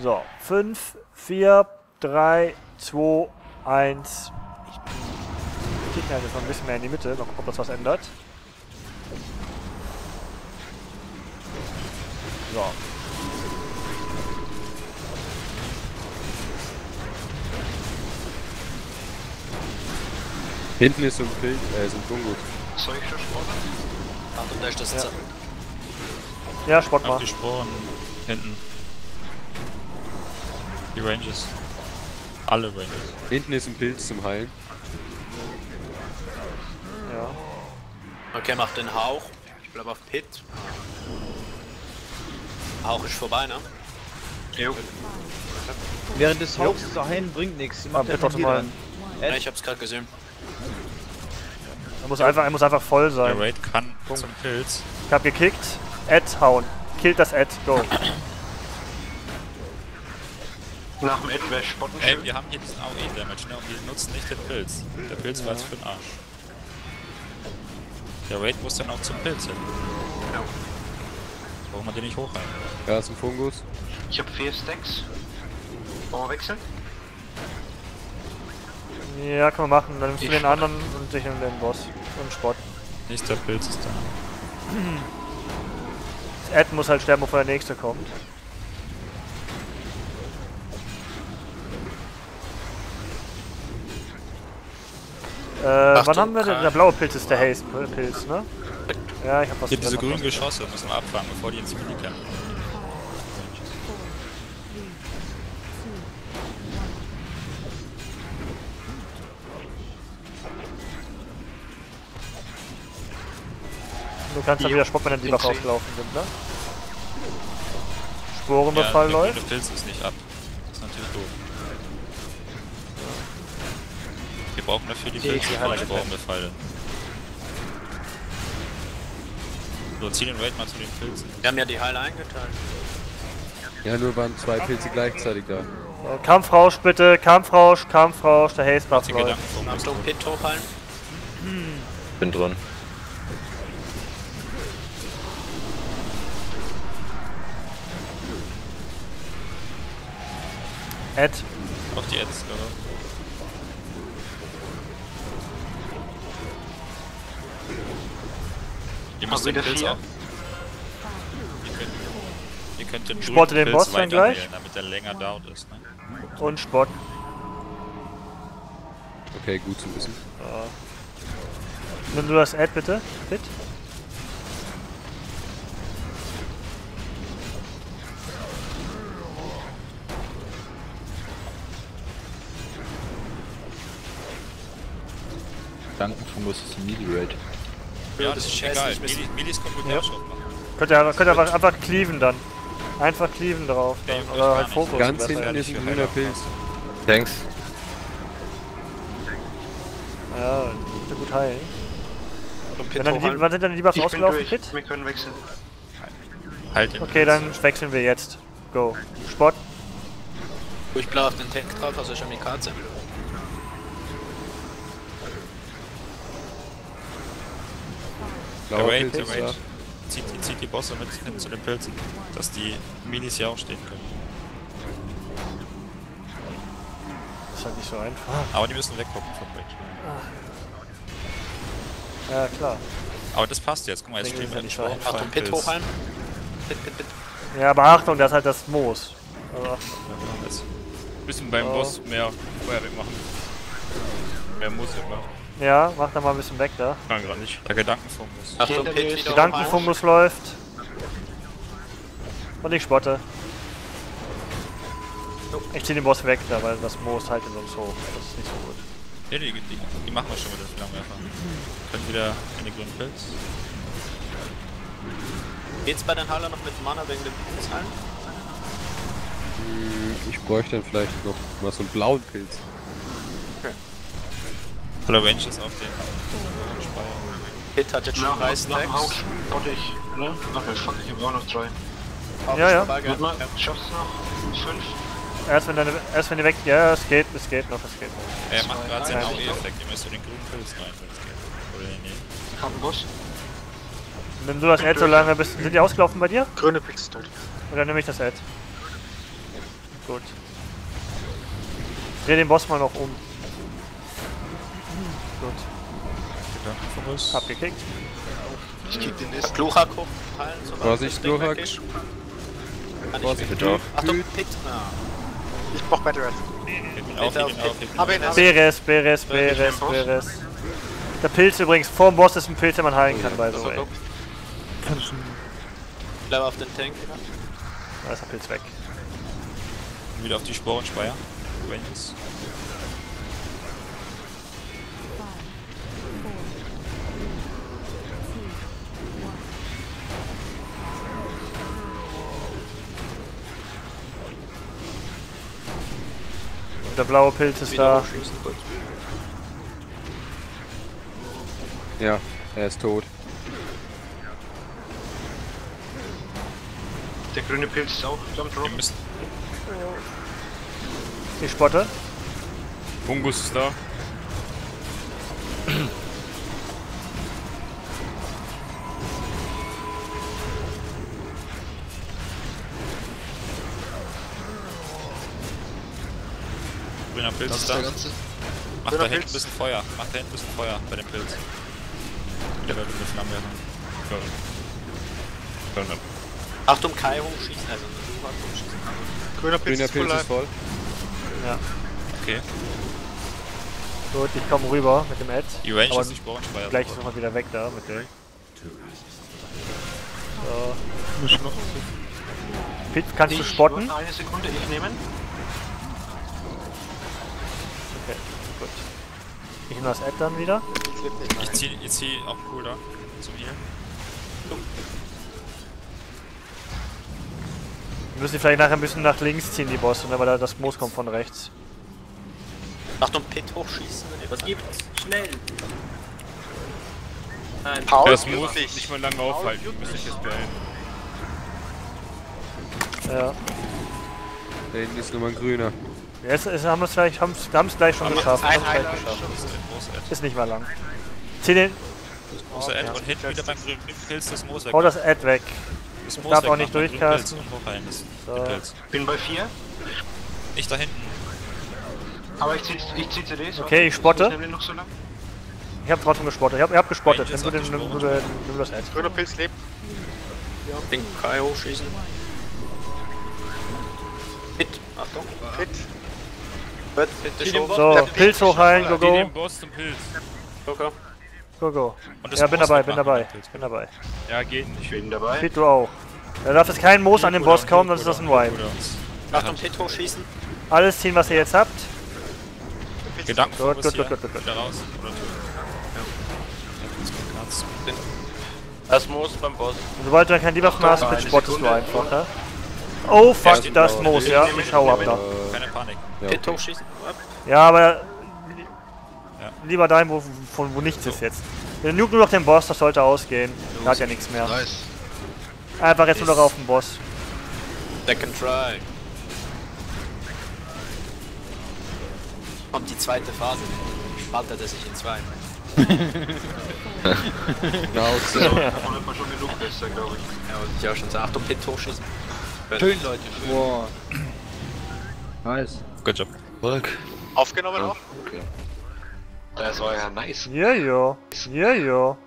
So, 5, 4, 3, 2, 1. Ich kicke halt jetzt noch ein bisschen mehr in die Mitte, mal gucken, ob das was ändert. So. Hinten ist so ein Pilz, so ein Dungut. Soll ich schon spotten? Achtung, da ist das Zettel. Ja, spott mal. Auf die Sporen hinten. Die Ranges. Alle Ranges. Hinten ist ein Pilz zum Heilen. Ja. Okay, mach den Hauch. Ich bleib auf Pit. Hauch ist vorbei, ne? Jo. Während des Hauchs zu heilen bringt nichts. Die macht einfach mal. Ja, ich hab's gerade gesehen. Er muss einfach voll sein. Der Raid kann Punkt. Zum Pilz. Ich hab gekickt. Ad hauen. Killt das Ad. Go. Nach dem Ad wäre spotten. Ey, wir haben hier diesen AOE-Damage, ne? Und wir nutzen nicht den Pilz. Der Pilz war jetzt für den Arsch. Der Raid muss dann auch zum Pilz hin. Ja. Warum hat den nicht hochhalten? Ja, ist ein Fungus. Ich hab 4 Stacks. Wollen wir wechseln? Ja, kann man machen. Dann nimmst du den anderen und dich in den Boss. Und Sport. Nächster Pilz ist da. Das Ad muss halt sterben, bevor der nächste kommt. Achtung, wann haben wir denn? Der blaue Pilz ist der Haze-Pilz, ne? Ja, ich hab was. Hier diese grünen Geschosse müssen wir abfangen, bevor die ins Mini kämpfen. Du kannst dann wieder Spock, wenn dann die Waffe aufgelaufen sind, ne? Sporenbefall läuft. Der Pilz ist nicht ab. Das ist natürlich doof. Wir brauchen dafür die Pilze, die Sporenbefall. So, zieh den Raid mal zu den Pilzen. Wir haben ja die Heiler eingeteilt. Ja, nur waren 2 Pilze gleichzeitig da. So, Kampfrausch bitte, Kampfrausch, der Haze-Buff läuft. Kannst du Pit hochhalten? Bin dran. Ad. Auf die Ads, oder? Ihr müsst den Pilz auf. Ihr könnt den Spotte den Boss dann gleich, damit er länger down ist, ne? Und Spott. Okay, gut zu wissen. Nimm du das Ad bitte, Pit. Fungus ist ein Melee-Raid. Ja, das ist egal. Melis kommt gut raus. Könnt ihr aber einfach cleaven dann. Einfach cleaven drauf. Dann. Ja, oder halt Fokus. Ganz hinten ist ein grüner Pilz. Thanks. Ja, bitte gut heilen. Wann sind dann die Buffs ausgelaufen, Pit? Wir können wechseln. Halt okay, dann wechseln wir jetzt. Go. Sport. Ich bleib auf den Tank drauf, also ich hab die Karte. Der Raid. Zieht die Bosse mit hin zu den Pilzen, dass die Minis hier auch stehen können. Das ist halt nicht so einfach. Aber die müssen weggucken vom Raid. Ja, klar. Aber das passt jetzt, guck mal, jetzt stehen wir nicht vor. Achtung, Pit hoch ein. Pit. Ja, aber Achtung, das ist halt das Moos. Aber Achtung. Ein bisschen beim Boss mehr Feuerwehr machen. Mehr Moos machen. Ja, mach da mal ein bisschen weg da. Kann gerade nicht. Der Gedankenfungus. Achtung, Pit. Gedankenfungus läuft. Und ich spotte. Ich zieh den Boss weg da, weil das Moos haltet uns hoch. Das ist nicht so gut. Ja, die machen wir schon mit dem Langwerfer. Können wieder in den grünen Pilz. Geht's bei den Heiler noch mit Mana wegen dem Pilz heilen? Ich bräuchte dann vielleicht noch mal so einen blauen Pilz. Hallo Ranges auf den Speier. Hit hat jetzt schon 3 Stacks. Nach dem Haus spott ich, aber auch noch 3. Ja. Schaffst du noch? 5? Erst wenn ihr weg... Ja, es geht noch. Er macht gerade seinen AOE-Effekt, ihr müsst den grünen Pilz rein, wenn es geht. Oder nee. Ich hab einen Boss. Nimm du das Ad so lange, bist... Sind die ausgelaufen bei dir? Grüne Pilze, tot. Oder nehme ich das Ad? Gut. Dreh den Boss mal noch um. Gut. Hab gekickt. Ich kick den nächsten. Glurak hoch. Vorsicht, Glurak. Vorsicht, Glurak. Achtung, Pit. Ich brauch Battery. Beres, Beres, Beres, Beres. Der Pilz übrigens, vorm Boss ist ein Pilz, den man heilen kann, by the way. Bleib auf den Tank. Da ist der Pilz weg. Wieder auf die Sporenspeier. Rangers. Der blaue Pilz ist da. Ja, er ist tot. Der grüne Pilz ist auch damit rum. Ich spotte. Fungus ist da. Grüner Pilz ist da. Mach da hinten ein bisschen Feuer. Mach da hinten ein bisschen Feuer bei dem Pilz. Der wird eine Flamme werden. Achtung, Kai hochschießen, also hochschießen. Grüner Pilz ist voll. Ja. Okay. Gut, ich komme rüber mit dem Ad. Die Range ist nicht Bornspeier. Gleich ist nochmal wieder weg da mit dem. So. Pit, kannst du spotten? Eine Sekunde, ich nehmen. Okay, gut. Ich nehme das Ad dann wieder. Ich zieh auch cool da. Zu mir. Wir müssen vielleicht nachher ein bisschen nach links ziehen, die Bosse, aber da das Moos kommt von rechts. Achtung, Pit hochschießen, wenn ihr was gibt. Schnell! Nein, Paul, das muss ich nicht mal lange aufhalten, müsste ich jetzt beenden. Ja. Da hinten ist nochmal ein grüner. Jetzt haben wir es gleich, gleich schon geschafft. Ist nicht mal lang. Zieh den. Das Moos Ad und hinten wieder beim grünen Pilz das Moos weg. Hau das Ad weg. Ich darf auch nicht durchkasten. So. Bin bei 4. Ich da hinten. Aber ich zieh CDs. Okay, ich spotte. Ich hab trotzdem gespottet. Ich hab gespottet. Nimm das Ad. Grüner Pilz lebt. Ja. Den Kai hochschießen. Hit. Achtung. Hit. So, Pilz hochheilen, go go. Den Boss zum Pilz. Okay. Go, go. Ja, bin dabei. Ja, geht nicht. Ich bin dabei. Pit, du auch. Da darf jetzt kein Moos an den Boss kommen, sonst ist das ein Wipe. Achtung, Pit hochschießen. Alles ziehen, was ihr jetzt habt. Gedanken. Gut. Wieder raus. Oder ja. Das Moos beim Boss. Und sobald du dann kein Debuff mehr hast, Pit, spottest du einfach, ne? Oh, fuck, ja, das Moos, ja. Ich hau ab da. Keine Panik. Ja, okay. Pit hochschießen. Ja, aber... Ja. Lieber dahin, wo nichts ist jetzt. Wir nuken nur noch den Boss, das sollte ausgehen. Da hat ja nichts mehr. Nice. Einfach jetzt nur noch auf den Boss. Second try. Kommt die zweite Phase. Spaltet er sich in zwei. Genau, so. Davon hat man schon genug besser, glaube ich. Ja, aber ich auch schon so. Achtung, Pit hochschießen. Schön, Leute, schön. Wow. Nice. Good job. Work. Aufgenommen auch? Okay. Das war ja nice. Ja.